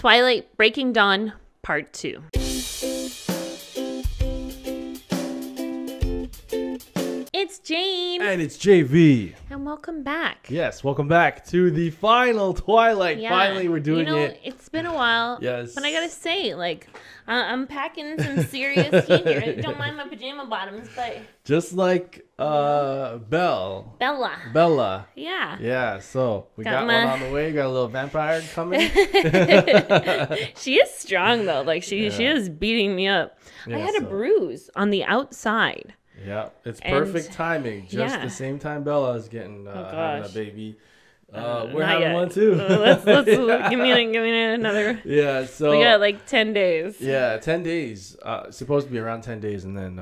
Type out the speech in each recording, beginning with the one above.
Twilight, Breaking Dawn Part Two. It's Jane. And it's JV. And welcome back. Yes, welcome back to the final Twilight. Yeah. Finally, we're doing it. It's been a while. Yes. But I gotta say, like, I'm packing some serious heat here. Don't mind my pajama bottoms, but... Just like Bella. Yeah. Yeah, so we got one on the way. We got a little vampire coming. She is strong, though. Like, she is beating me up. Yeah, I had a bruise on the outside. Yeah, it's perfect timing. Just the same time Bella is getting having a baby. We're having one too. Let's give me another. Yeah, so we got like 10 days. Yeah, 10 days. Supposed to be around 10 days, and then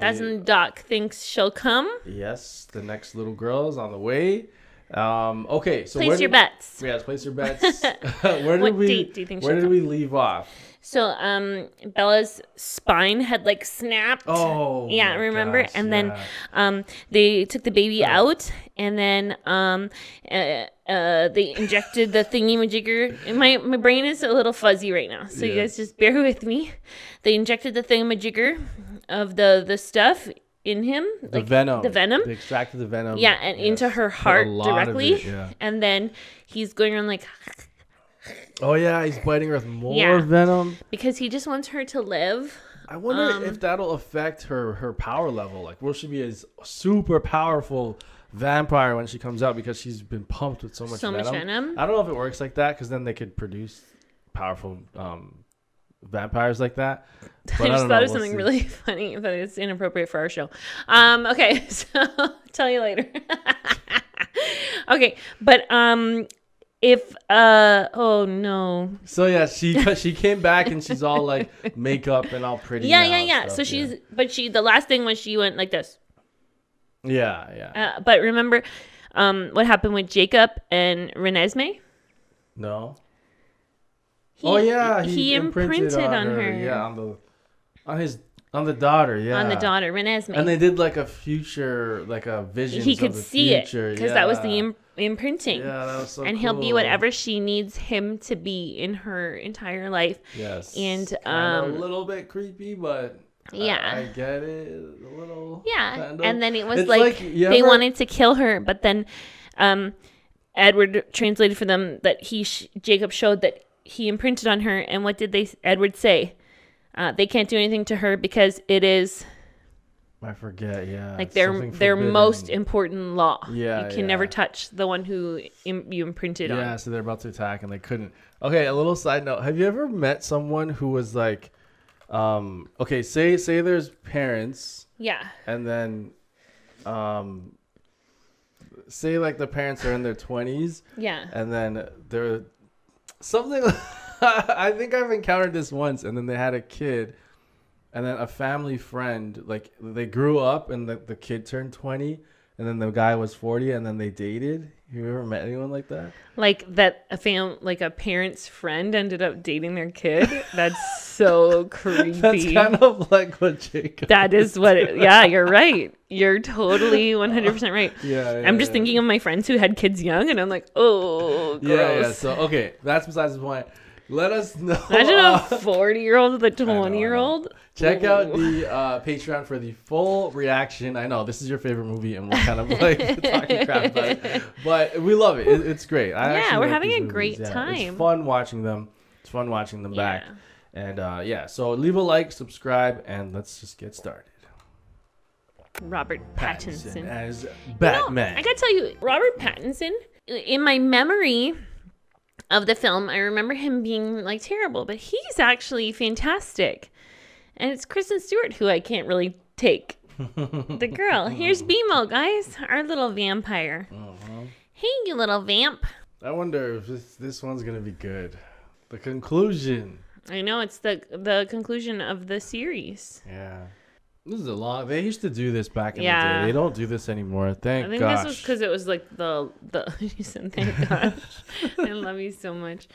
that's when Doc thinks she'll come. Yes, the next little girl is on the way. Okay, so place your bets. Yes, place your bets. What date do you think? Where did we leave off? So Bella's spine had like snapped. Oh yeah, remember? Gosh, and then they took the baby out, and then they injected the thingamajigger. And my brain is a little fuzzy right now, so you guys just bear with me. They injected the thingamajigger of the stuff in him, like the venom. They extracted the venom. Yeah, and into her heart directly. And then he's going around like. Oh yeah, he's biting her with more venom because he just wants her to live. I wonder if that'll affect her power level. Like, will she be a super powerful vampire when she comes out because she's been pumped with so much venom? I don't know if it works like that because then they could produce powerful vampires like that. But I just thought of something really funny that is inappropriate for our show. Okay, so tell you later. Okay, but if oh no, so yeah, she came back and she's all like makeup and all pretty. Yeah. So she's but the last thing was she went like this. Yeah. But remember, what happened with Jacob and Renesmee? No. He imprinted on her. Yeah, on the daughter, on the daughter, Renesmee. And they did like a future, like a vision. He could see it because that was the imprinting. Yeah, that was so cool. And he'll be whatever she needs him to be in her entire life. Yes. And a little bit creepy, but I get it a little. Yeah. Kind of. And then it was they wanted to kill her, but then Edward translated for them that Jacob showed that he imprinted on her. And what did Edward say? They can't do anything to her because it is. I forget. Yeah, like their most important law. Yeah, you can never touch the one who you imprinted on. Yeah, so they're about to attack and they couldn't. Okay, a little side note: have you ever met someone who was like, okay, say there's parents. Yeah. And then, say like the parents are in their 20s. Yeah. And then they're something. I think I've encountered this once, and then they had a kid, and then a family friend, like they grew up, and the kid turned 20, and then the guy was 40, and then they dated. Have you ever met anyone like that? Like that a parent's friend ended up dating their kid? That's so creepy. That's kind of like what Jacob. That is what. Yeah, you're right. You're totally 100% right. Yeah, I'm just thinking of my friends who had kids young, and I'm like, oh, gross. Yeah. So okay, that's besides the point. Let us know. Imagine a 40-year-old with a 20-year-old. Check out the Patreon for the full reaction. I know this is your favorite movie, and we're kind of like talking crap about it, but we love it. It's great. Yeah, we're having a great time. It's fun watching them. It's fun watching them back. And so leave a like, subscribe, and let's just get started. Robert Pattinson as Batman. You know, I gotta tell you, Robert Pattinson. In my memory of the film, I remember him being like terrible, but he's actually fantastic. And it's Kristen Stewart who I can't really take. The girl. Here's BMO, guys, our little vampire. Hey, you little vamp. I wonder if this one's gonna be good. The conclusion. I know it's the conclusion of the series. Yeah. This is a long. They used to do this back in the day. They don't do this anymore. Thank God. I think this was because it was like the. You said thank God. I love you so much,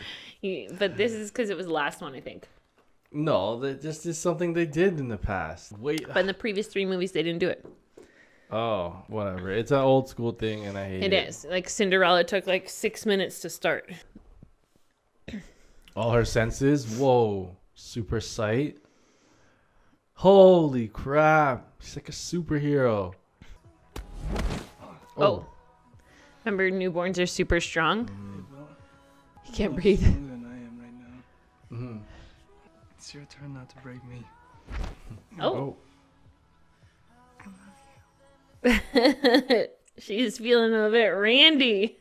but this is because it was the last one, I think. No, that just is something they did in the past. Wait. But in the previous three movies, they didn't do it. Oh, whatever. It's an old school thing, and I hate it. It is like Cinderella took like 6 minutes to start. All her senses. Whoa. Super sight. Holy crap. She's like a superhero. Oh. Remember, newborns are super strong. He can't breathe. Than I am right now. Mm-hmm. It's your turn not to break me. Oh. I love you. She's feeling a bit randy.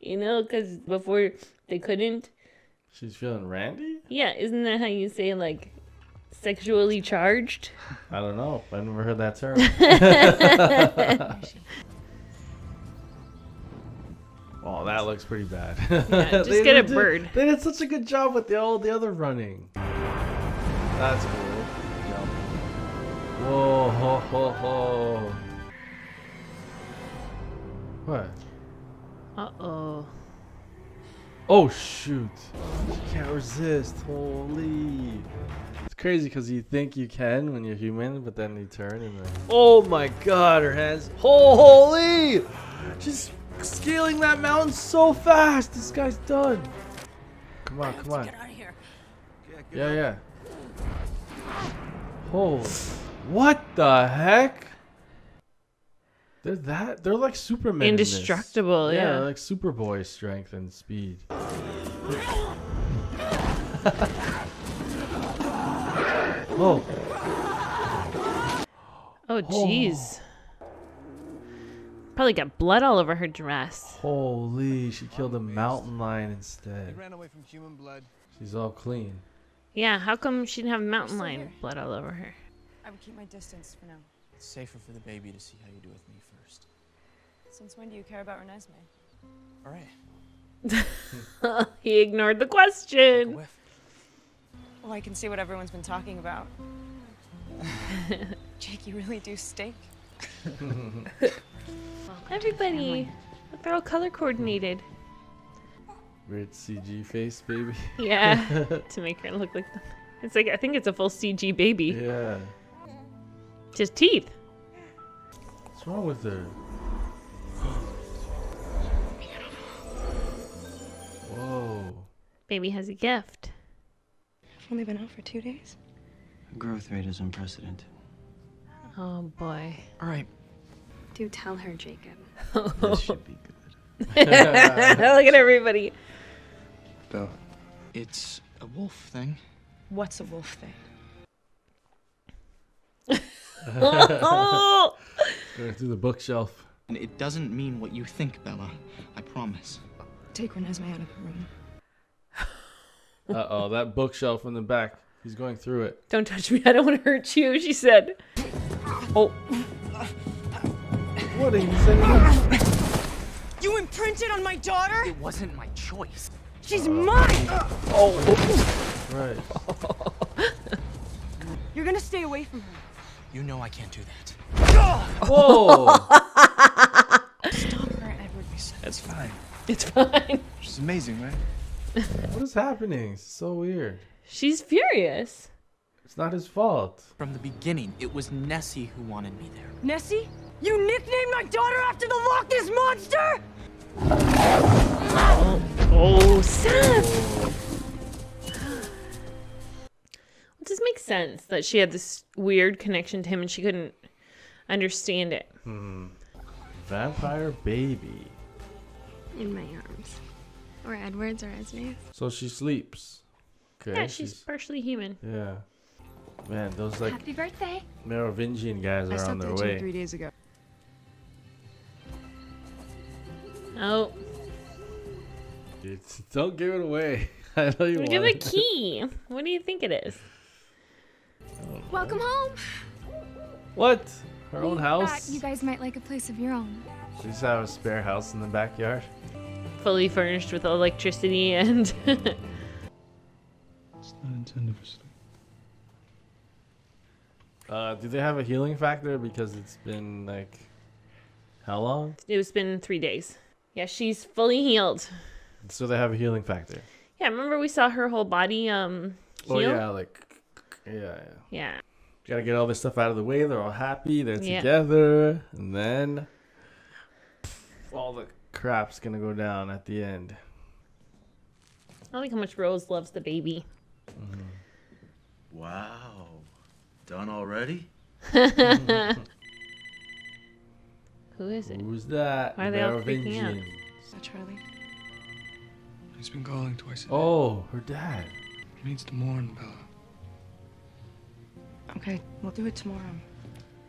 You know, because before they couldn't. She's feeling randy? Yeah, isn't that how you say, like, sexually charged? I don't know. I've never heard that term. Oh, that looks pretty bad. Yeah, just get a bird. They did such a good job with all the other running. That's cool. Yep. Whoa, ho, ho, ho. What? Uh-oh. Oh, shoot. She can't resist. Holy. It's crazy because you think you can when you're human, but then you turn and then... Oh, my God. Her hands. Holy. She's scaling that mountain so fast. This guy's done. Come on, come on. Get out of here. Yeah, yeah. Oh, what the heck? They're that? They're like Superman. Indestructible, in this. Yeah. Like Superboy strength and speed. Whoa. Oh, jeez. Oh. Probably got blood all over her dress. Holy, she killed a mountain lion instead. They ran away from human blood. She's all clean. Yeah, how come she didn't have mountain lion blood all over her? I would keep my distance for now. It's safer for the baby to see how you do with me first. Since when do you care about Renesmee? All right. He ignored the question. Well, I can see what everyone's been talking about. Jake, you really do stink. Everybody, look, they're all color coordinated. Weird CG face baby. Yeah, to make her look like them. It's like, I think it's a full CG baby. Yeah. It's his teeth. What's wrong with her? Whoa. Baby has a gift. I've only been out for 2 days. Her growth rate is unprecedented. Oh boy. All right. Do tell her, Jacob. This should be good. Look at everybody. Bella, it's a wolf thing. What's a wolf thing? Oh! Going through the bookshelf. And it doesn't mean what you think, Bella. I promise. Take Renesmee out of the room. Uh-oh, that bookshelf in the back. He's going through it. Don't touch me. I don't want to hurt you, she said. Oh. What are you saying? You imprinted on my daughter? It wasn't my choice. She's mine! Oh. Right. You're going to stay away from her. You know I can't do that. Whoa! Stop her, Edward. That's fine. It's fine. She's amazing, right? What is happening? It's so weird. She's furious. It's not his fault. From the beginning, it was Nessie who wanted me there. Nessie? You nicknamed my daughter after the Loch Ness Monster? Oh, oh Seth! Does make sense that she had this weird connection to him and she couldn't understand it. Hmm. Vampire baby. In my arms. Or Edward's or Esme's. So she sleeps. Okay, yeah, she's partially human. Yeah. Man, those like happy birthday Merovingian guys are on their way. 3 days ago. Oh. Dude, don't give it away. I know you want. Give a key. What do you think it is? Welcome home. What? Her own house? You guys might like a place of your own. She just have a spare house in the backyard. Fully furnished with electricity and... It's not intended for sleep. Do they have a healing factor? Because it's been like... How long? It's been 3 days. Yeah, she's fully healed. So they have a healing factor. Yeah, remember we saw her whole body heal? Oh yeah, like... Yeah. You gotta get all this stuff out of the way. They're all happy. They're together. And then all the crap's gonna go down at the end. I like how much Rose loves the baby. Wow. Done already? Who is it? Who's that? Why are they all freaking out? Is that Charlie? He's been calling twice a day. Oh, her dad. He needs to mourn, Bella. Okay, we'll do it tomorrow.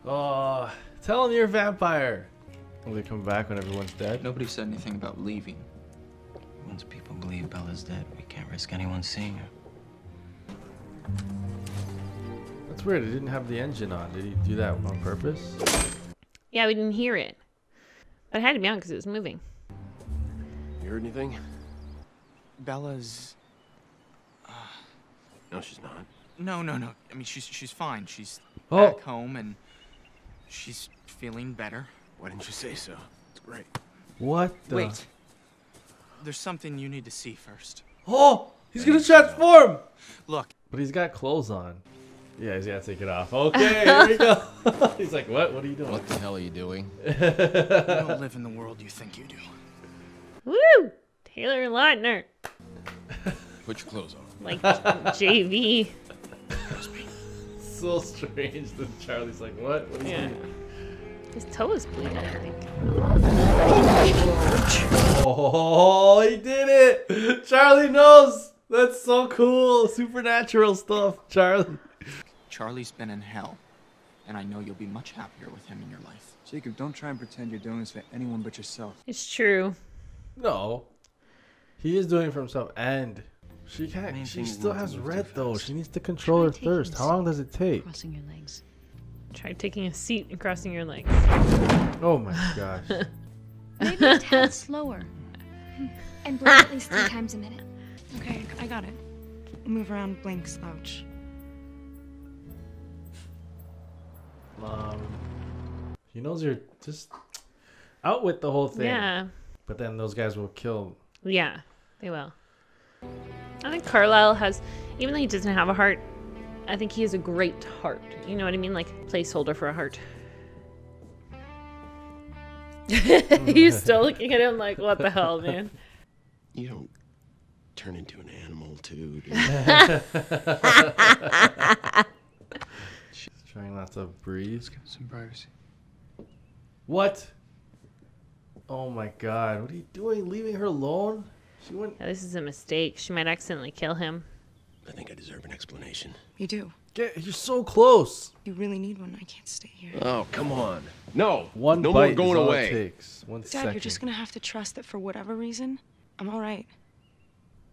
Oh, tell him you're a vampire. Will they come back when everyone's dead? Nobody said anything about leaving. Once people believe Bella's dead, we can't risk anyone seeing her. That's weird. It didn't have the engine on. Did he do that on purpose? Yeah, we didn't hear it. But it had to be on because it was moving. You heard anything? Bella's... No, she's not. No. I mean, she's fine. She's back home and she's feeling better. Why didn't you say so? It's great. What the... Wait. There's something you need to see first. Oh! He's gonna transform! Look. But he's got clothes on. Yeah, he's gotta take it off. Okay, here we go. He's like, what? What are you doing? What the hell are you doing? You don't live in the world you think you do. Woo! Taylor Lautner. Put your clothes on. Like JV. So strange that Charlie's like, what? What is doing? His toe is bleeding, I think. Oh, he did it! Charlie knows! That's so cool. Supernatural stuff, Charlie. Charlie's been in hell, and I know you'll be much happier with him in your life. Jacob, don't try and pretend you're doing this for anyone but yourself. It's true. No. He is doing it for himself, and she can't. She still has red, though. She needs to control her thirst. How long does it take? Crossing your legs. Try taking a seat and crossing your legs. Oh my gosh. Maybe a tad slower. And blink at least 3 times a minute. Okay, I got it. Move around, blink, slouch. He knows you're just out with the whole thing. Yeah. But then those guys will kill. Yeah, they will. I think Carlisle has, even though he doesn't have a heart, I think he has a great heart. You know what I mean? Like, placeholder for a heart. You're still looking at him like, what the hell, man? You don't turn into an animal, too, dude. She's trying not to breathe. Let's get some privacy. What? Oh, my God. What are you doing? Leaving her alone? She went... Yeah, this is a mistake. She might accidentally kill him. I think I deserve an explanation. You do. You're so close. You really need one. I can't stay here. Oh, come on. No. One no bite more going is away. All it takes. One Dad, second. You're just going to have to trust that for whatever reason, I'm all right.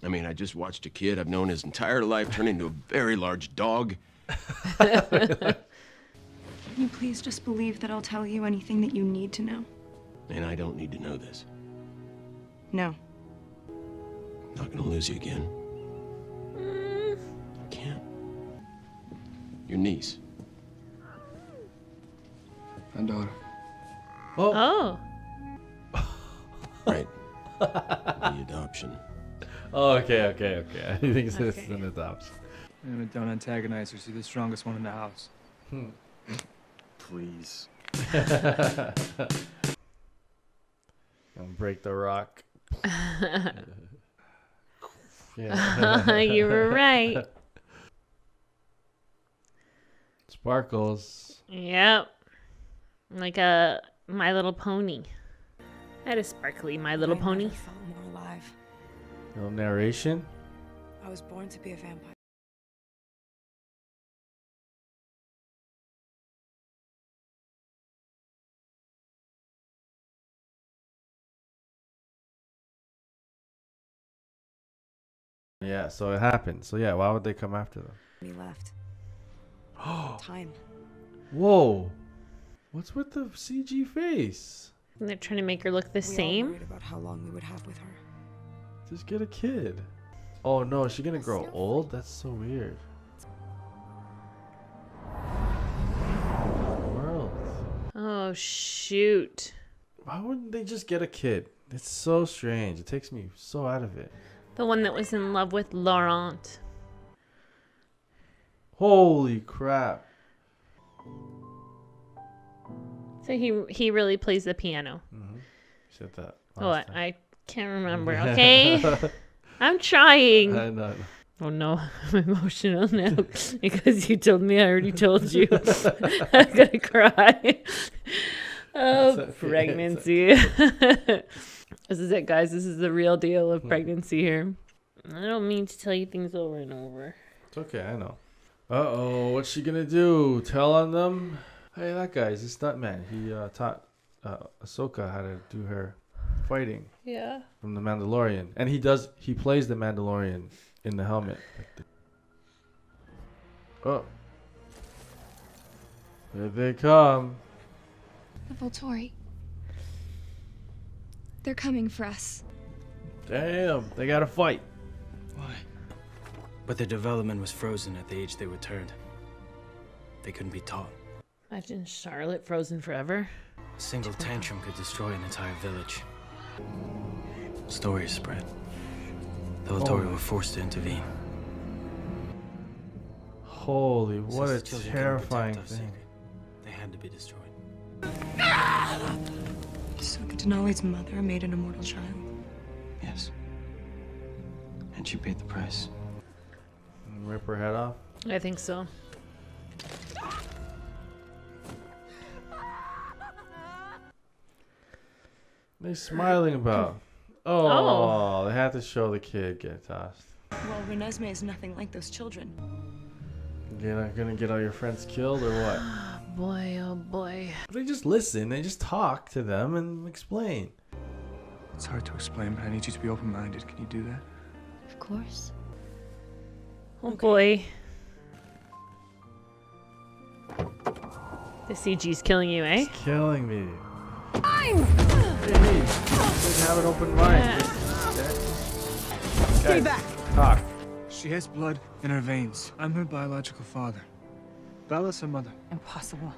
I mean, I just watched a kid I've known his entire life turn into a very large dog. Can you please just believe that I'll tell you anything that you need to know? And I don't need to know this. No. I'm not going to lose you again. Can't. Your niece. My daughter. Oh. Right. The adoption. Oh, okay. He thinks this is an adoption. Don't antagonize her. She's the strongest one in the house. Please. Don't break the rock. You were right. Sparkles. Yep. Like a My Little Pony. That is sparkly, My Little Pony. I felt more alive. No narration. I was born to be a vampire. Yeah, so it happened. So yeah, why would they come after them? We left. Time. Whoa, what's with the CG face? And they're trying to make her look the same. All worried about how long we would have with her. Just get a kid. Oh no, is she gonna grow old? That's so weird. What in the world? Oh shoot! Why wouldn't they just get a kid? It's so strange. It takes me so out of it. The one that was in love with Laurent. Holy crap. So he really plays the piano. You said that last time. I can't remember. Okay. I'm trying. I know. Oh no, I'm emotional now because you told me I already told you. I'm gonna cry. Oh, pregnancy. This is it, guys. This is the real deal of pregnancy here. I don't mean to tell you things over and over. It's okay, I know. Uh-oh, what's she gonna do? Tell on them? Hey, that guy's this stuntman. He taught Ahsoka how to do her fighting. Yeah. From The Mandalorian. And he plays The Mandalorian in the helmet. Oh. Here they come. The Volturi. They're coming for us. Damn, they gotta fight. Why? But their development was frozen at the age they returned. They couldn't be taught. Imagine Charlotte frozen forever. A single tantrum could destroy an entire village. Stories spread. The Volturi were forced to intervene. Holy, what a terrifying thing. They had to be destroyed. Ahsoka Denali's mother made an immortal child. Yes. And she paid the price. Rip her head off? I think so. What are they smiling about? Oh, they had to show the kid get tossed. Well, Renesmee is nothing like those children. You're not gonna get all your friends killed or what? Boy, oh boy. They just listen. They just talk to them and explain. It's hard to explain, but I need you to be open-minded. Can you do that? Of course. Oh boy. The CG's killing you, eh? It's killing me. Hey, just have an open mind. Yeah. Stay back. Talk. She has blood in her veins. I'm her biological father. Bella's her mother. Impossible.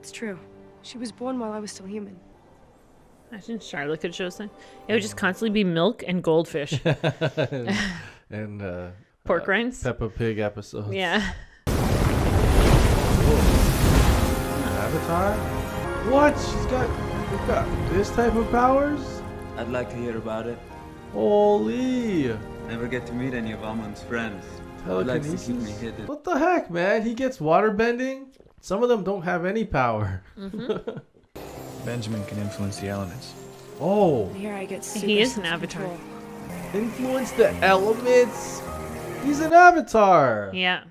It's true. She was born while I was still human. Imagine Charlotte could show something. It would just constantly be milk and goldfish. And pork rinds. Peppa Pig episodes. Yeah. Avatar? What? She's got this type of powers? I'd like to hear about it. Holy! Never get to meet any of Amon's friends. Telekinesis? Like to keep me hidden. What the heck, man? He gets water bending? Some of them don't have any power. Mm-hmm. Benjamin can influence the elements. Oh! Here I get super. He is an avatar. Influence the elements? He's an avatar! Yeah.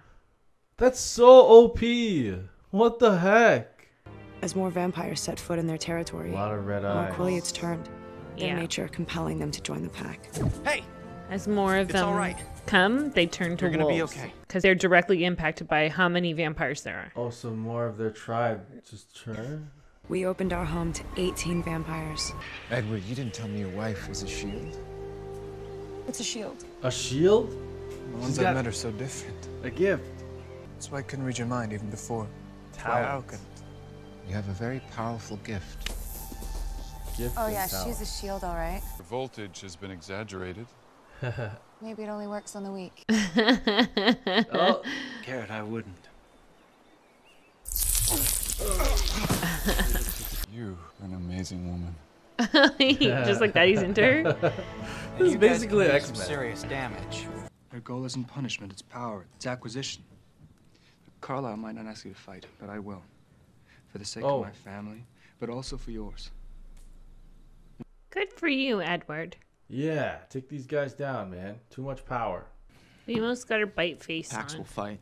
That's so OP. What the heck? As more vampires set foot in their territory, a lot of red eyes. More Quilliots turned. Their nature compelling them to join the pack. Hey! As more of them come, they turn to wolves. Because they're directly impacted by how many vampires there are. Also, more of their tribe just turn? We opened our home to 18 vampires. Edward, you didn't tell me your wife was a shield. It's a shield. A shield? The ones I've met are so different. A gift. That's why I couldn't read your mind even before. You have a very powerful gift. Oh yeah, she's a shield, all right. The voltage has been exaggerated. Maybe it only works on the weak. Oh, Garrett, I wouldn't. You're an amazing woman. Just like that, he's into her. This is basically X-Men. Serious damage. Her goal isn't punishment, it's power, it's acquisition. Carlisle might not ask you to fight, but I will. For the sake of my family, but also for yours. Good for you, Edward. Yeah, take these guys down, man. Too much power. We almost got her bite face Pax on. Will fight.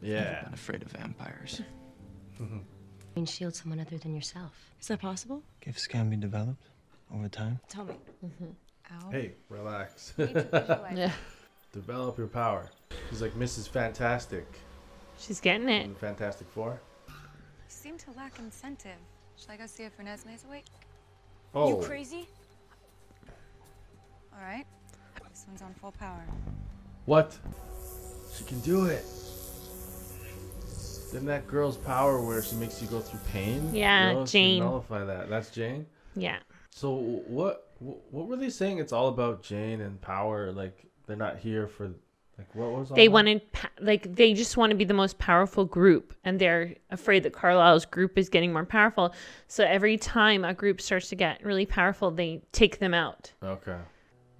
Yeah. I've never been afraid of vampires. You can shield someone other than yourself. Is that possible? Gifts can be developed over time. Tell me. Mm-hmm. Hey, relax. Yeah. Develop your power. She's like Mrs. Fantastic. She's getting it. In Fantastic Four. You seem to lack incentive. Shall I go see if Renesmee's awake? Oh. You crazy? All right. This one's on full power. What? She can do it. Didn't that girl's power where she makes you go through pain? Yeah, girls, Jane. Nullify that. That's Jane? Yeah. So what were they saying? It's all about Jane and power. Like, they're not here for... Like, what was all they wanted, like, they just want to be the most powerful group, and they're afraid that Carlisle's group is getting more powerful. So every time a group starts to get really powerful, they take them out. Okay.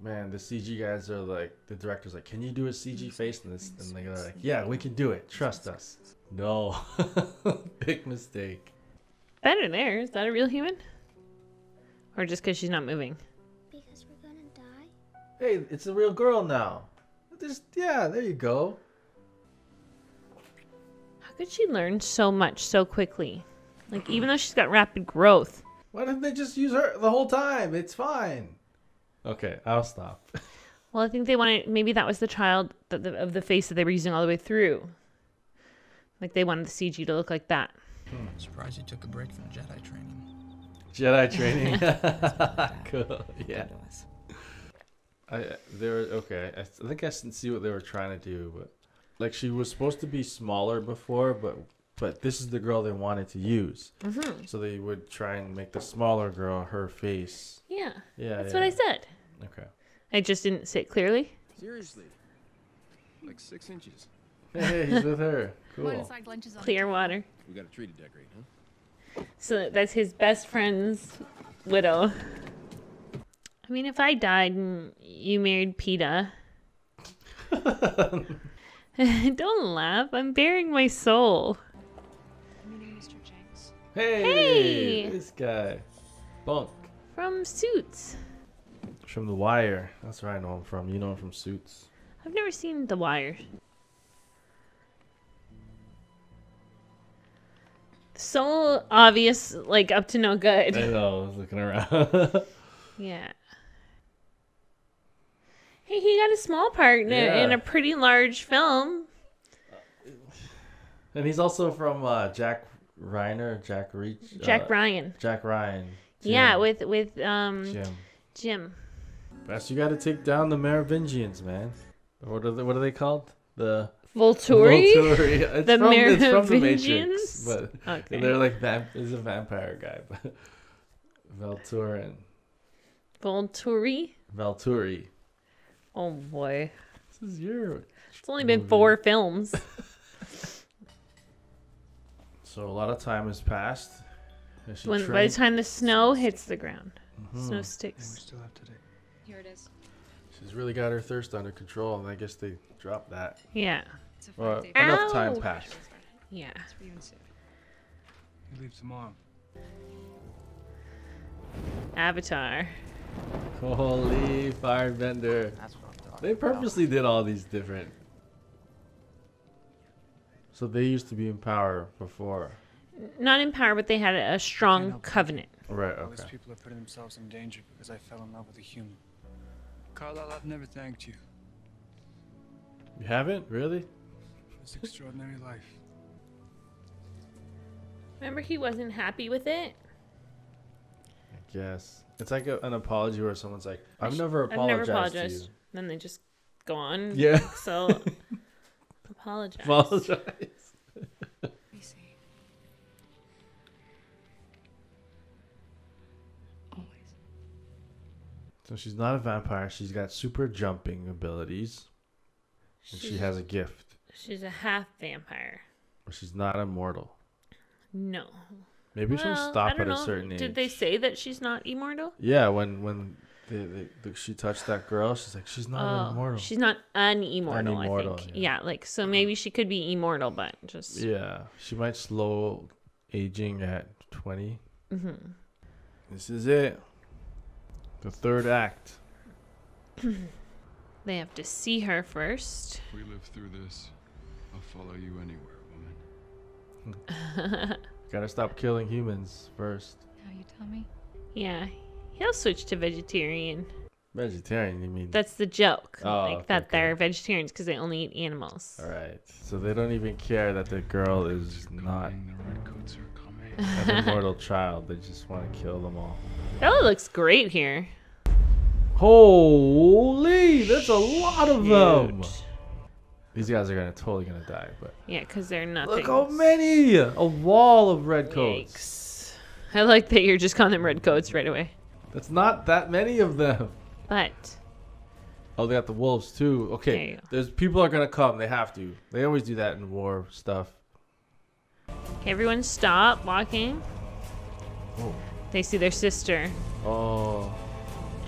man, the CG guys are like, the director's like, can you do a CG face? And they're like, yeah, we can do it. Trust us. No. Big mistake. Better there. Is that a real human? Or just because she's not moving? Because we're gonna die? Hey, it's a real girl now. Just, yeah, there you go. How could she learn so much so quickly? Like, even though she's got rapid growth. Why didn't they just use her the whole time? It's fine. Okay, I'll stop. Well, I think they wanted, maybe that was the child that of the face that they were using all the way through. Like, they wanted the CG to look like that. Hmm. I'm surprised you took a break from Jedi training. Jedi training? Cool, yeah. I think I didn't see what they were trying to do, but like she was supposed to be smaller before, but this is the girl they wanted to use, so they would try and make the smaller girl her face. Yeah, yeah, that's what I said. Okay, I just didn't say it clearly. Seriously, like 6 inches. Hey, he's with her. Cool. Clear water. We got a tree to decorate, huh? So that's his best friend's widow. I mean, if I died and you married PETA. Don't laugh. I'm bearing my soul. Mr. Jenks. Hey! This guy. Bunk. From Suits. From The Wire. That's where I know him from. You know him from Suits. I've never seen The Wire. So obvious, like up to no good. I know. I was looking around. Yeah. Hey, he got a small part in a pretty large film. And he's also from Jack Ryan. Jim. Yeah, with Jim. Best you got to take down the Merovingians, man. What are they called? The Volturi. Volturi. It's from the Matrix, but okay. They're like is a vampire guy, but Volturian. Volturi? Volturi. Oh boy. This is your... It's only been 4 films. So a lot of time has passed. By the time the snow hits the ground. Snow sticks. We still have today. Here it is. She's really got her thirst under control, and I guess they dropped that. Yeah. Well, enough time passed. Yeah. You leave tomorrow. Avatar. Holy firebender. They purposely did all these different. So they used to be in power before. Not in power, but they had a strong covenant. Right, okay. All these people are putting themselves in danger because I fell in love with a human. Carlisle, I've never thanked you. You haven't? Really? It's an extraordinary life. Remember, he wasn't happy with it? Yes, it's like an apology where someone's like, "I've never apologized to you." Then they just go on. Yeah. So apologize. Let me see. Always. So she's not a vampire. She's got super jumping abilities, and she has a gift. She's a half vampire. But she's not immortal. No. Maybe she'll stop at a certain age. Did they say that she's not immortal? Yeah, when she touched that girl, she's like, she's not immortal. She's not unimmortal, I think. Yeah. Like, so maybe she could be immortal, but just... Yeah, she might slow aging at 20. Mm-hmm. This is it. The third act. They have to see her first. If we live through this, I'll follow you anywhere, woman. Gotta stop killing humans first. Now you tell me? Yeah. He'll switch to vegetarian. Vegetarian, you mean? That's the joke. Oh, like, okay, they're vegetarians because they only eat animals. Alright. So they don't even care that the girl is not an immortal child. They just want to kill them all. Bella looks great here. Holy! There's a lot of them! These guys are totally gonna die, but yeah, because they're nothing. Look how many! A wall of red coats. Yikes. I like that you're just calling them red coats right away. That's not that many of them. But oh, they got the wolves too. Okay, there's people are gonna come. They have to. They always do that in war stuff. Okay, everyone, stop walking. Oh. They see their sister. Oh.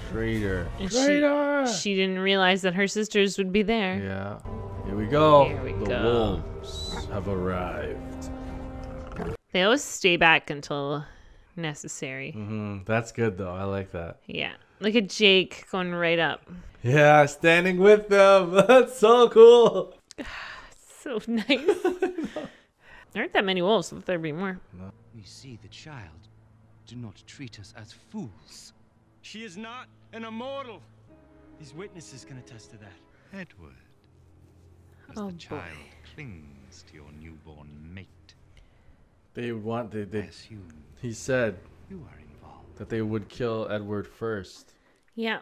Traitor. And traitor! She didn't realize that her sisters would be there. Yeah. Here we go. Here we go. The wolves have arrived. They always stay back until necessary. Mm-hmm. That's good, though. I like that. Yeah. Look at Jake going right up. Yeah, standing with them. That's so cool. So nice. There aren't that many wolves, so there'd be more. No. We see the child. Do not treat us as fools. She is not an immortal. These witnesses can attest to that. Edward, as the child clings to your newborn mate. They would want he said you are involved. That they would kill Edward first. Yeah.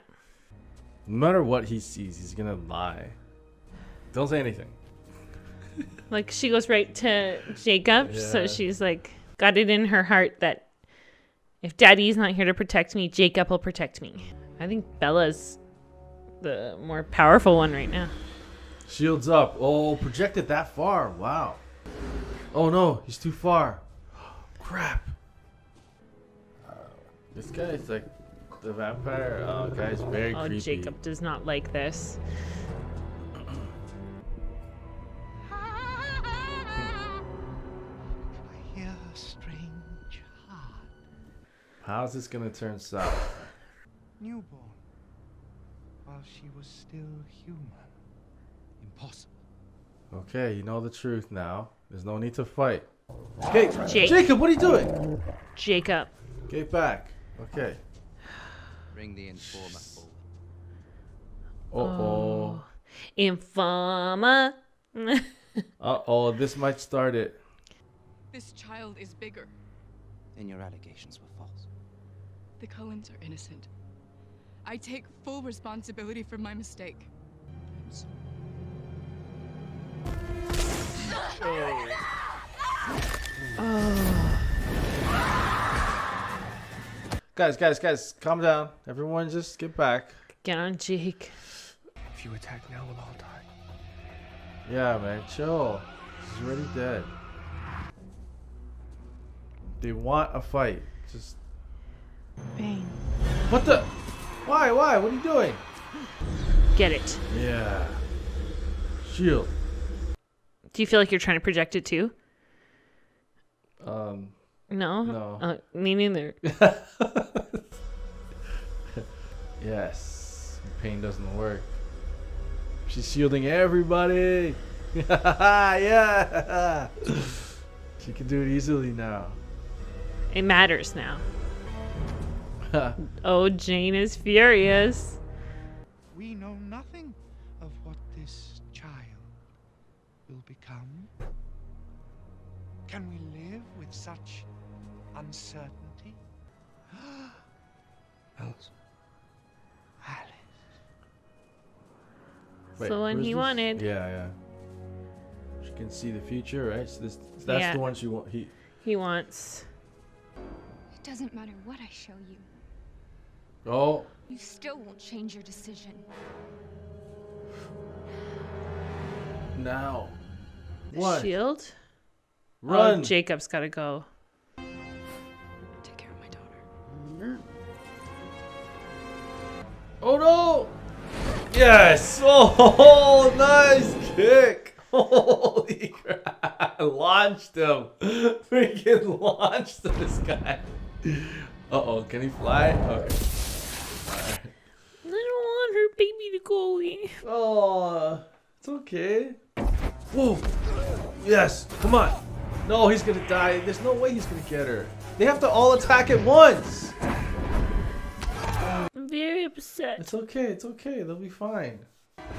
No matter what he sees, he's gonna lie. Don't say anything. Like, she goes right to Jacob, yeah. So she's like, got it in her heart that if Daddy's not here to protect me, Jacob will protect me. I think Bella's the more powerful one right now. Shields up. Oh, projected that far. Wow. Oh no, he's too far. Crap. This guy's like the vampire guy's very creepy. Oh, Jacob does not like this. How's this gonna turn south? Newborn, while she was still human. Impossible. Okay, you know the truth now. There's no need to fight. Okay, Jacob, what are you doing? Jacob. Get back. Okay. Bring the informer forward. Uh-oh. Informer. Uh-oh, this might start it. This child is bigger. And your allegations were false. The Cullens are innocent. I take full responsibility for my mistake. I'm sorry. Oh. Guys, calm down. Everyone just get back. Get on, Jake. If you attack now, we'll all die. Yeah, man, chill. He's already dead. They want a fight. Just. Bang. What the? Why? What are you doing? Get it. Yeah. Shield. Do you feel like you're trying to project it too? No? No. Me neither. Yes. Pain doesn't work. She's shielding everybody. Yeah. She can do it easily now. It matters now. Oh, Jane is furious. We know nothing of what this child will become. Can we live with such uncertainty? Alice. Wait, the one he wanted. Yeah. She can see the future, right? So that's the one she wants. He wants. Doesn't matter what I show you. Oh. You still won't change your decision. Now. What? Shield? Run. Oh, Jacob's gotta go. Take care of my daughter. Oh no! Yes! Oh, nice kick! Holy crap! Launched him. Freaking launched this guy. Uh-oh, can he fly? Okay. Right. I don't want her baby to go away. Oh, it's okay. Whoa. Yes, come on. No, he's going to die. There's no way he's going to get her. They have to all attack at once. I'm very upset. It's okay. They'll be fine.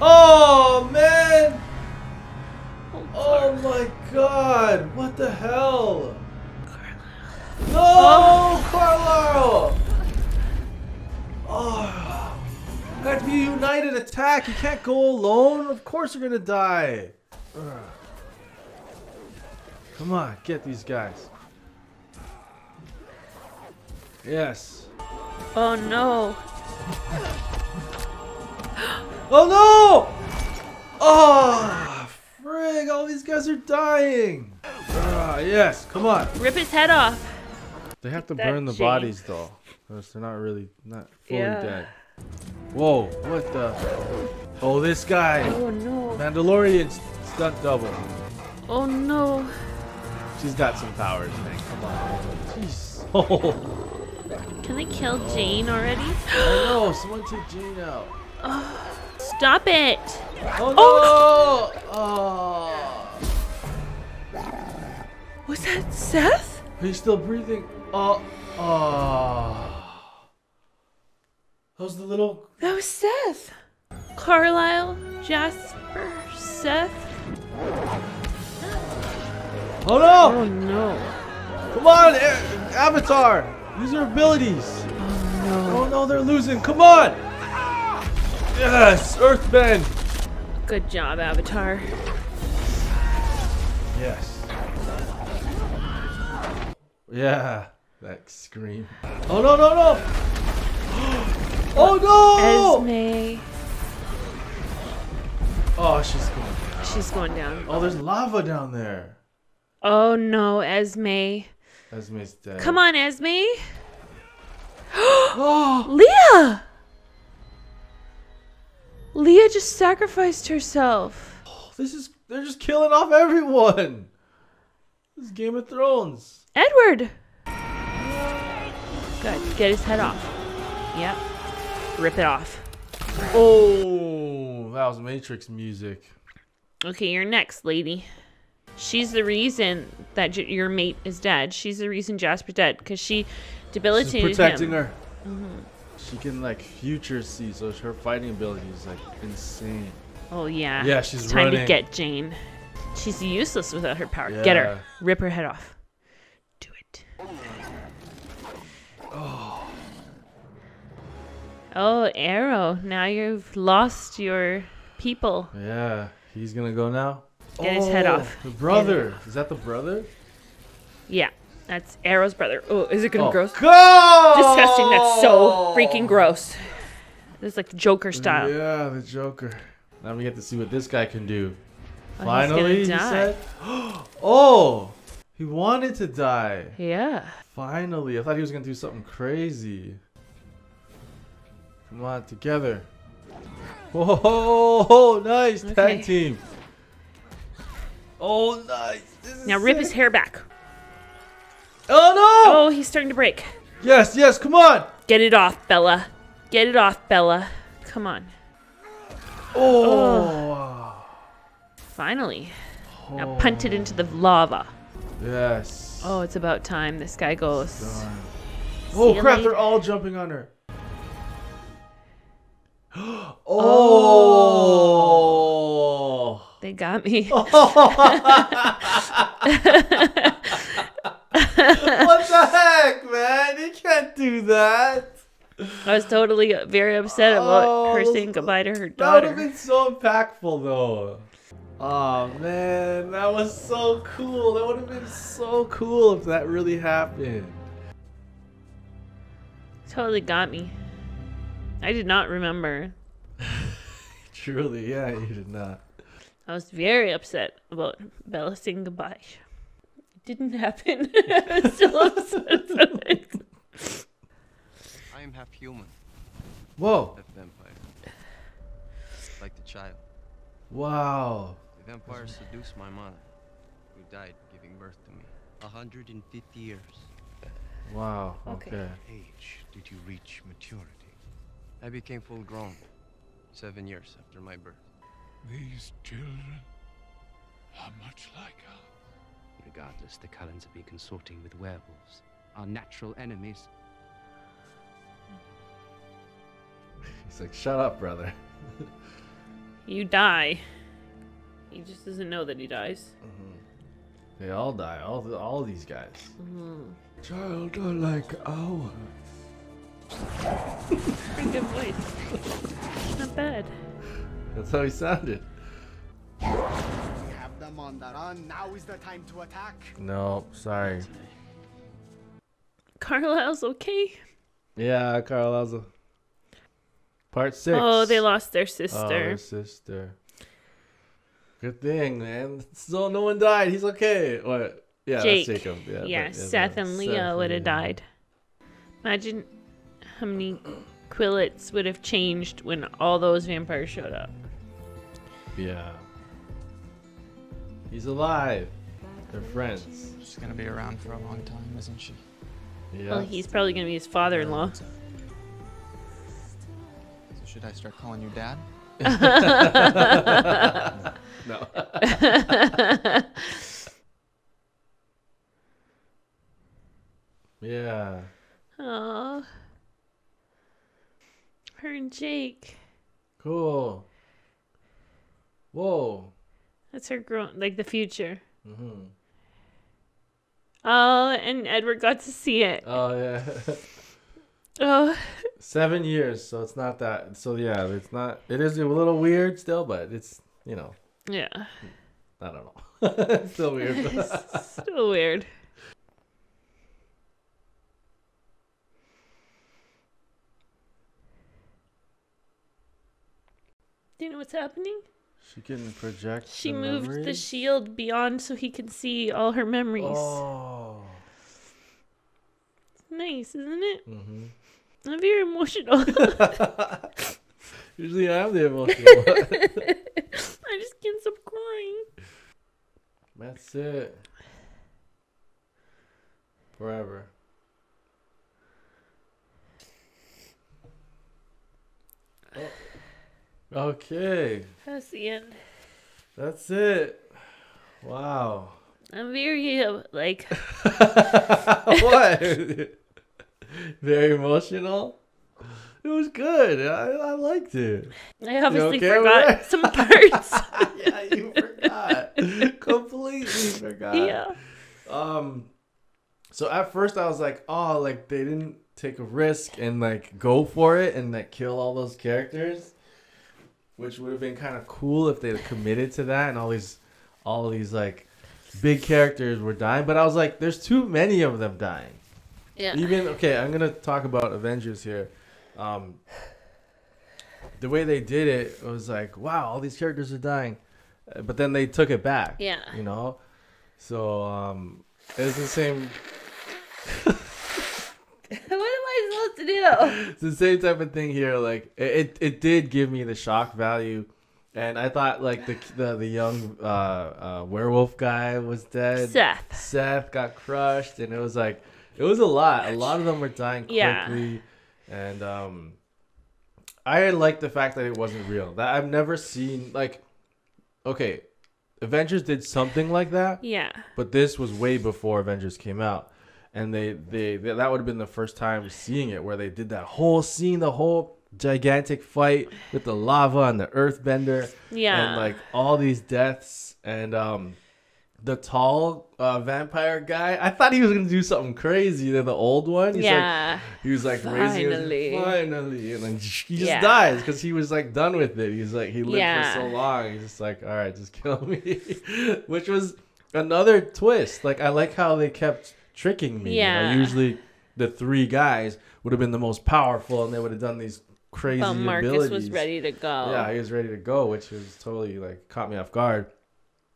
Oh, man. Oh, my God. What the hell? No, Carlisle! Oh, you have to be a united attack. You can't go alone. Of course you're gonna die. Come on, get these guys. Yes. Oh no. Oh no! Oh, frig! All these guys are dying. Yes, come on. Rip his head off. They have to burn the bodies, though. They're not fully dead. Whoa, what the? Oh, this guy. Oh no. Mandalorian stunt double. Oh no. She's got some powers, man. Come on. Jeez. Oh. Can I kill Jane already? Oh no, someone take Jane out. Oh, stop it. Oh no. Oh. Oh. Was that Seth? Are you still breathing? Oh. Oh. That was the little. That was Seth. Carlisle, Jasper, Seth. Oh no! Oh no! Come on, Avatar! Use your abilities! Oh no! Oh no, they're losing! Come on! Yes, Earthbend! Good job, Avatar. Yes. Yeah, that scream. Oh no, no, no! Oh no! Esme. Oh, she's going down. She's going down. Oh, there's lava down there. Oh no, Esme. Esme's dead. Come on, Esme. Oh. Leah! Leah just sacrificed herself. Oh, this is, they're just killing off everyone. This is Game of Thrones. Edward. Good, get his head off. Yep, rip it off. Oh, that was Matrix music. Okay, you're next, lady. She's the reason that your mate is dead. She's the reason Jasper's dead, because she debilitated him. She's protecting her. Mm-hmm. She can, like, future see, so her fighting ability is, like, insane. Oh, yeah. Yeah, she's it's time running. Time to get Jane. She's useless without her power. Yeah. Get her. Rip her head off. Do it. Oh. Oh, Arrow. Now you've lost your people. Yeah. He's going to go now. Get his head off. The brother. Is that the brother? Yeah, that's Arrow's brother. Oh, is it gonna be gross? Go! Disgusting. That's so freaking gross. This is like the Joker style. Yeah, the Joker. Now we get to see what this guy can do. Oh, finally, he's gonna die. He said. Oh, he wanted to die. Yeah. Finally, I thought he was gonna do something crazy. Come on, together. Whoa! Nice tag team. Oh, nice. Now rip his hair back. Oh, no. Oh, he's starting to break. Yes, yes. Come on. Get it off, Bella. Get it off, Bella. Come on. Oh. Finally. Oh. Now punt it into the lava. Yes. Oh, it's about time this guy goes. Oh, crap. They're all jumping on her. Oh. They got me. What the heck, man? You can't do that. I was totally very upset about her saying goodbye to her daughter. That would have been so impactful, though. Oh, man. That was so cool. That would have been so cool if that really happened. Totally got me. I did not remember. Truly, yeah, you did not. I was very upset about Bella saying goodbye. It didn't happen. I was still upset about it. I am half human. Whoa. Half vampire. Like the child. Wow. The vampire seduced my mother, who died giving birth to me. 150 years. Wow. Okay. What age did you reach maturity? I became full grown 7 years after my birth. These children are much like us. Regardless, the Cullens have been consorting with werewolves, our natural enemies. He's like, shut up, brother. You die. He just doesn't know that he dies. Mm-hmm. They all die. All these guys. Mm-hmm. Child are like ours. Pretty good voice. Not bad. That's how he sounded. We have them on the run. Now is the time to attack. No, sorry. Carlisle's okay? Yeah, Carlisle's a... Part 6. Oh, they lost their sister. Oh, their sister. Good thing, man. So no one died. He's okay. What? Yeah, Jake. That's Jacob. Yeah, Seth and Leah would have died. Imagine how many Quillets would have changed when all those vampires showed up. Yeah. He's alive. They're friends. She's going to be around for a long time, isn't she? Yeah. Well, he's probably going to be his father-in-law. So should I start calling you dad? No. Yeah. Aww. Her and Jake. Cool. Whoa. That's her grown, like the future. Mm-hmm. Oh, and Edward got to see it. Oh, yeah. Oh. 7 years, so it's not that. So, yeah, it's not. It is a little weird still, but it's, you know. Yeah. I don't know. It's still weird. It's still weird. Do you know what's happening? She can project. She moved memories. The shield beyond so he can see all her memories. Oh. Nice, isn't it? Mm-hmm. I'm very emotional. Usually I'm the emotional one. I just can't stop crying. That's it. Forever. Oh. Okay. That's the end. That's it. Wow. I'm very, like... What? Very emotional? It was good. I liked it. I obviously forgot some parts. Yeah, you forgot. Completely forgot. Yeah. So at first I was like, oh, like they didn't take a risk and like go for it and like kill all those characters. Which would have been kind of cool if they had committed to that and all these like big characters were dying. But I was like, there's too many of them dying. Yeah. Even okay, I'm gonna talk about Avengers here. The way they did it, it was like, wow, all these characters are dying, but then they took it back. Yeah. You know, so it was the same. To do. It's the same type of thing here. Like it did give me the shock value, and I thought like the young werewolf guy was dead. Seth got crushed, and it was like it was a lot. A lot of them were dying quickly, yeah. And I like the fact that it wasn't real. That I've never seen like okay, Avengers did something like that. Yeah, but this was way before Avengers came out. And they that would have been the first time seeing it, where they did that whole scene, the whole gigantic fight with the lava and the earthbender, yeah, and like all these deaths. And the tall vampire guy, I thought he was gonna do something crazy. They're the old one. He's yeah, like, he was like finally, and then he just dies because he was like done with it. He's like he lived for so long. He's just like, all right, just kill me, which was another twist. Like I like how they kept tricking me. Yeah. You know, usually the three guys would have been the most powerful and they would have done these crazy abilities. But Marcus was ready to go. Yeah, he was ready to go, which was totally like caught me off guard.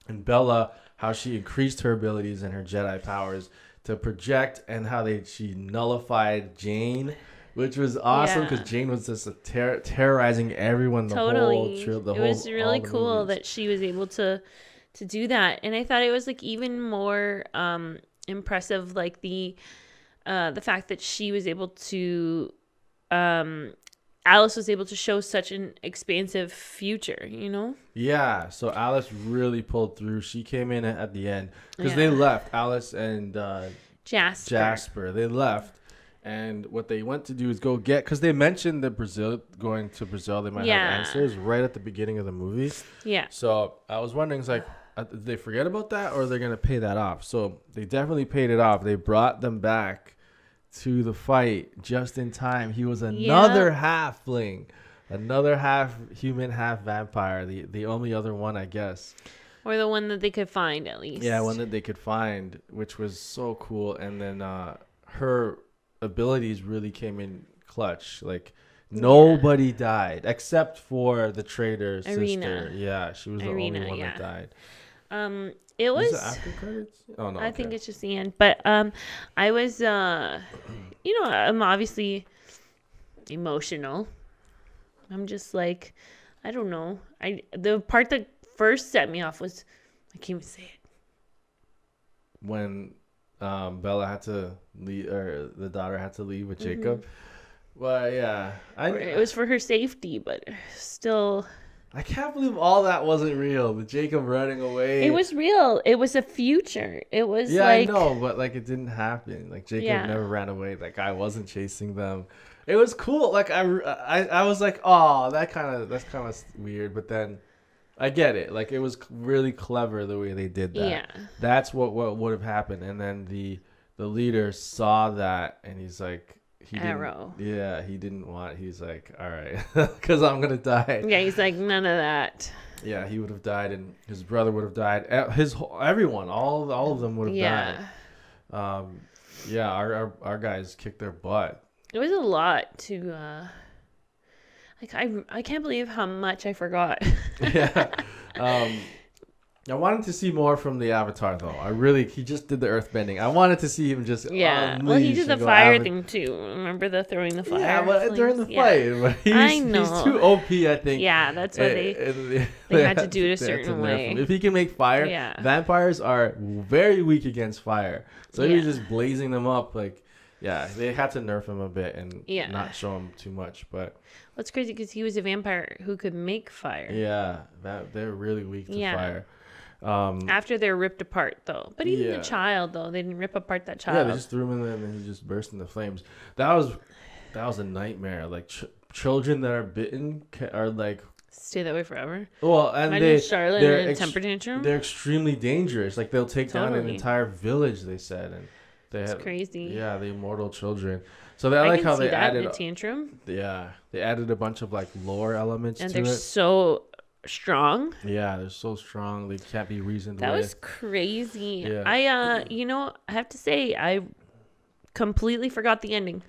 And Bella, how she increased her abilities and her Jedi powers to project, and how she nullified Jane, which was awesome because Jane was just terrorizing everyone the whole trip. It was really cool that she was able to do that. And I thought it was like even more impressive, like the fact that she was able to Alice was able to show such an expansive future, you know. Yeah, so Alice really pulled through. She came in at the end because they left. Alice and Jasper they left, and what they went to do is go get, because they mentioned that going to Brazil they might have answers right at the beginning of the movie. Yeah, so I was wondering, it's like, did they forget about that, or they're gonna pay that off? So they definitely paid it off. They brought them back to the fight just in time. He was another halfling, another half human, half vampire. The only other one, I guess, or the one that they could find at least. Yeah, one that they could find, which was so cool. And then her abilities really came in clutch. Like nobody died except for the traitor's sister. Yeah, she was the only one that died. It was after credits? Oh no, I think it's just the end. But I was, you know, I'm obviously emotional. I'm just like, I don't know. The part that first set me off was, I can't even say it. When Bella had to leave, or the daughter had to leave with Jacob. Well, yeah. It was for her safety, but still. I can't believe all that wasn't real. The Jacob running away. It was real. It was a future. It was like. Yeah, I know, but like it didn't happen. Like Jacob never ran away. That guy wasn't chasing them. It was cool. Like I was like, oh, that's kind of weird. But then I get it. Like it was really clever the way they did that. Yeah. That's what would have happened. And then the leader saw that and he's like. He didn't want. He's like, all right, because I'm gonna die. Yeah, he's like, none of that. Yeah, he would have died, and his brother would have died. His whole, everyone, all of them would have died. Yeah, our guys kicked their butt. It was a lot to. Like I can't believe how much I forgot. I wanted to see more from the Avatar, though. He just did the earthbending. I wanted to see him just... Yeah, well, he did the fire thing, too. Remember throwing the fire? Yeah, but during the fight. I know. He's too OP, I think. Yeah, that's what they had to do it a certain way. If he can make fire, vampires are very weak against fire. So he was just blazing them up. Like, yeah, they had to nerf him a bit and not show him too much, but... Well, it's crazy because he was a vampire who could make fire. Yeah, they're really weak to fire. After they're ripped apart, though. But even the child, though, they didn't rip apart that child. Yeah, they just threw him in there and he just burst into flames. That was a nightmare. Like children that are bitten are like stay that way forever. Well, and they're in a temper tantrum. They're extremely dangerous. Like they'll take down an entire village. They said, and it's crazy. Yeah, the immortal children. So I like how they added a tantrum. Yeah, they added a bunch of like lore elements to it. And they're so. Strong. Yeah, they're so strong. They can't be reasoned with. That was crazy. Yeah. I have to say, I completely forgot the ending.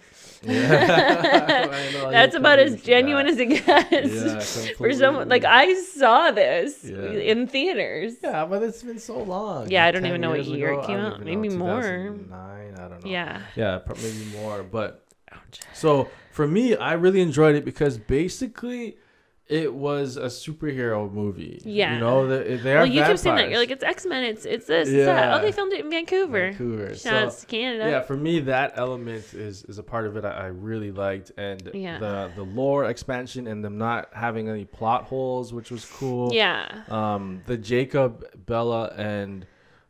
Yeah. That's about as genuine as it gets. Yeah, for someone like I saw this in theaters. Yeah, but it's been so long. Yeah, I don't even know what year it came out. Maybe more. 2009, I don't know. Yeah. Yeah, probably more. But so for me, I really enjoyed it because basically. It was a superhero movie. Yeah, you know they are. Well, you vampires. Keep saying that. You're like, it's X-Men. It's this. Yeah. It's that. Oh, they filmed it in Vancouver. Shouts to Canada. Yeah, for me that element is a part of it I really liked, and the lore expansion and them not having any plot holes, which was cool. Yeah. The Jacob, Bella, and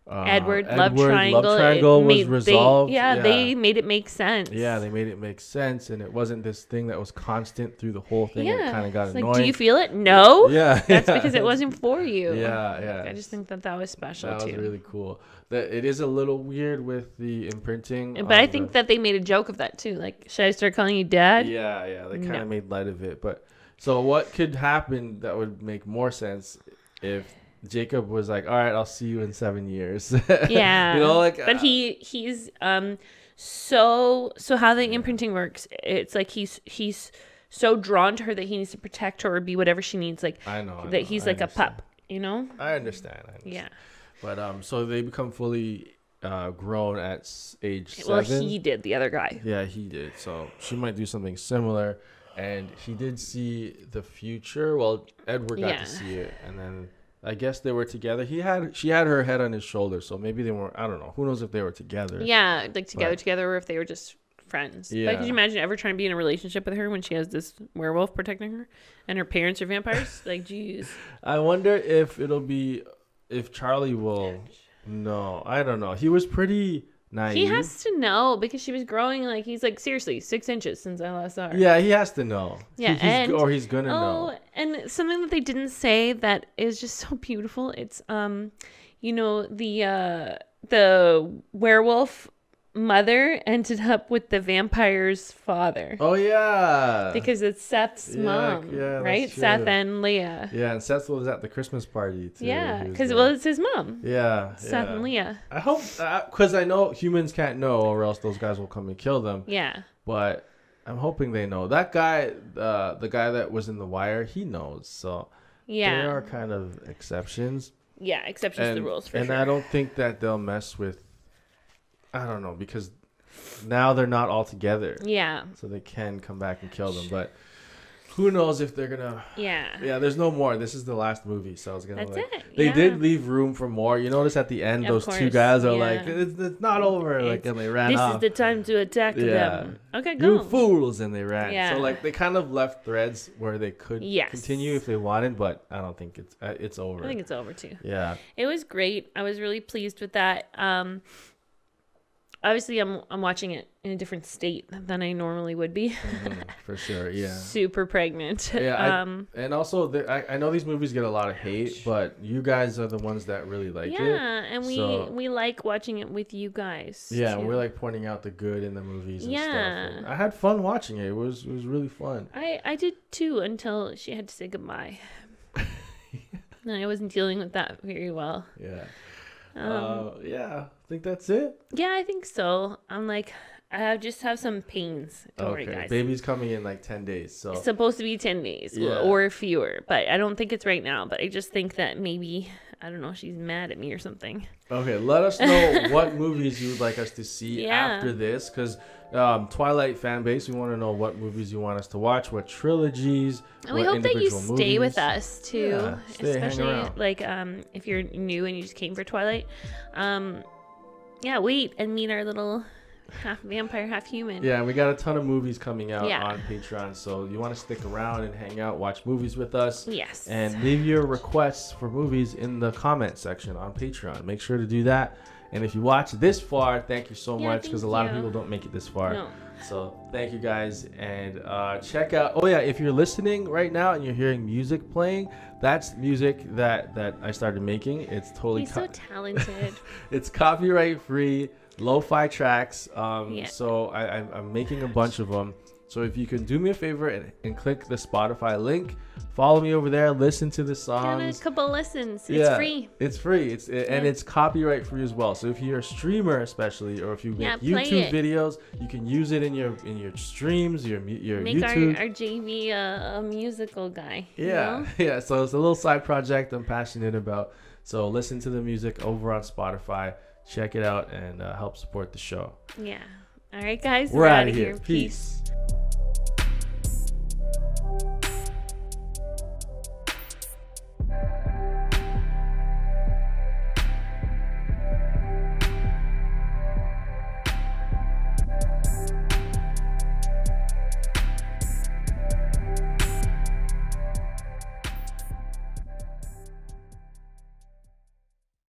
Edward love triangle was resolved. They made it make sense. Yeah, they made it make sense, and it wasn't this thing that was constant through the whole thing. It kind of got annoying. Like, do you feel it? No. Yeah, that's because it wasn't for you. Yeah. Like, I just think that was special. That was really cool. That it is a little weird with the imprinting, but I think that they made a joke of that too. Like, should I start calling you Dad? Yeah. They kind of made light of it, but so what could happen that would make more sense if. Jacob was like, all right, I'll see you in 7 years. Yeah. But he's so how the imprinting works, it's like he's so drawn to her that he needs to protect her or be whatever she needs. Like I know. He's like a pup, you know? I understand. Yeah. But so they become fully grown at age 7. Well, he did, the other guy. Yeah, he did. So she might do something similar. And he did see the future. Well, Edward got to see it, and then I guess they were together. She had her head on his shoulder, so maybe they weren't. I don't know. Who knows if they were together? Yeah, like together, or if they were just friends. Yeah. Like, could you imagine ever trying to be in a relationship with her when she has this werewolf protecting her, and her parents are vampires? Like, geez. I wonder if if Charlie will. No, I don't know. He was pretty. Naive. He has to know because she was growing. Like, he's like, seriously, 6 inches since I last saw her. Yeah, he has to know. Yeah, or he's gonna know. And something that they didn't say that is just so beautiful. It's the werewolf mother ended up with the vampire's father. Oh yeah, because it's Seth's mom, right? Seth and Leah. Yeah, and Seth was at the Christmas party too. Yeah, because it's his mom. Yeah, Seth and Leah. I hope, because I know humans can't know, or else those guys will come and kill them. Yeah, but I'm hoping they know. That guy, the guy that was in The Wire, he knows. So there are kind of exceptions. Yeah, exceptions to the rules for sure. And I don't think that they'll mess with. I don't know, because now they're not all together. Yeah. So they can come back and kill them, but who knows if they're gonna? Yeah. Yeah. There's no more. This is the last movie, so I was gonna. That's like, it. They did leave room for more. You notice at the end, those two guys are like, "It's not over," like, and they ran off. This is the time to attack them. Okay, go. You fools, and they ran. Yeah. So like, they kind of left threads where they could continue if they wanted, but I don't think it's over. I think it's over too. Yeah. It was great. I was really pleased with that. Obviously, I'm watching it in a different state than I normally would be. For sure, yeah. Super pregnant. Yeah, and also, I know these movies get a lot of hate, but you guys are the ones that really like it. Yeah, and we like watching it with you guys. Yeah, and we're like pointing out the good in the movies and stuff. And I had fun watching it. It was really fun. I did too until she had to say goodbye. And I wasn't dealing with that very well. Yeah. I think that's it. Yeah, I think so. I'm like, I just have some pains. Don't worry, guys. Baby's coming in like 10 days. So it's supposed to be 10 days or fewer, but I don't think it's right now. But I just think that maybe, I don't know, she's mad at me or something. Okay, let us know what movies you would like us to see after this. Because Twilight fan base, we want to know what movies you want us to watch, what trilogies, and we hope that you stay with us too, especially like if you're new and you just came for Twilight. Wait and meet our little half vampire, half human. Yeah, we got a ton of movies coming out on Patreon, so you want to stick around and hang out, watch movies with us. Yes. And leave your requests for movies in the comment section on Patreon. Make sure to do that. And if you watch this far, thank you so much, because a lot of people don't make it this far. No. So thank you guys, and check out. Oh yeah, if you're listening right now and you're hearing music playing, that's music that I started making. It's totally. He's so talented. It's copyright free. Lo-fi tracks, so I'm making a bunch of them. So if you can do me a favor and click the Spotify link, follow me over there, listen to the songs. Get a couple listens. It's free. And it's copyright free as well. So if you're a streamer, especially, or if you make YouTube videos, you can use it in your streams, your YouTube. Make our JV a musical guy. Yeah. So it's a little side project I'm passionate about. So listen to the music over on Spotify. Check it out and help support the show. All right, guys, we're out of here. Peace.